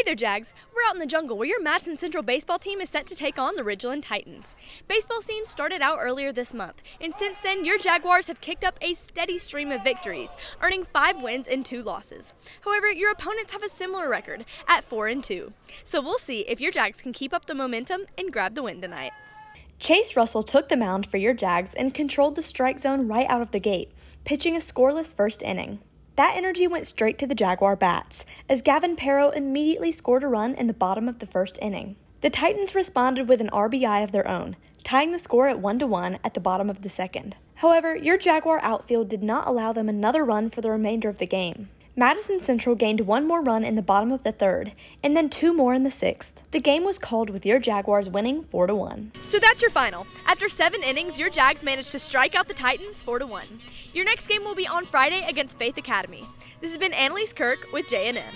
Hey there, Jags. We're out in the jungle where your Madison Central baseball team is set to take on the Ridgeland Titans. Baseball season started out earlier this month, and since then, your Jaguars have kicked up a steady stream of victories, earning 5 wins and 2 losses. However, your opponents have a similar record at 4-2. So we'll see if your Jags can keep up the momentum and grab the win tonight. Chase Russell took the mound for your Jags and controlled the strike zone right out of the gate, pitching a scoreless first inning. That energy went straight to the Jaguar bats, as Gavin Perro immediately scored a run in the bottom of the first inning. The Titans responded with an RBI of their own, tying the score at 1-1 at the bottom of the second. However, your Jaguar outfield did not allow them another run for the remainder of the game. Madison Central gained 1 more run in the bottom of the third, and then 2 more in the sixth. The game was called with your Jaguars winning 4-1. So that's your final. After 7 innings, your Jags managed to strike out the Titans 4-1. Your next game will be on Friday against Faith Academy. This has been Annalise Kirk with JNN.